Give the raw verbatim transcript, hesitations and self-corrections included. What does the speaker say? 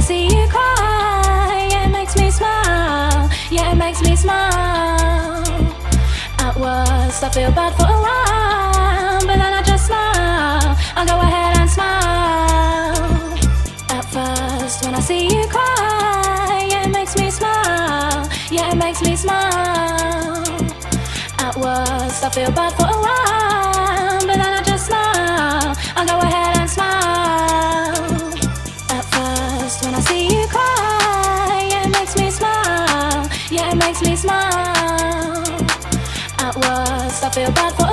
I see you cry, yeah, it makes me smile, yeah, it makes me smile. At worst, I feel bad for a while, but then I just smile, I'll go ahead and smile. At first, when I see you cry, yeah, it makes me smile, yeah, it makes me smile. At worst, I feel bad for a while, but then I just smile, I'll go ahead and smile. When I see you cry, yeah, it makes me smile, yeah, it makes me smile. At worst, I feel bad for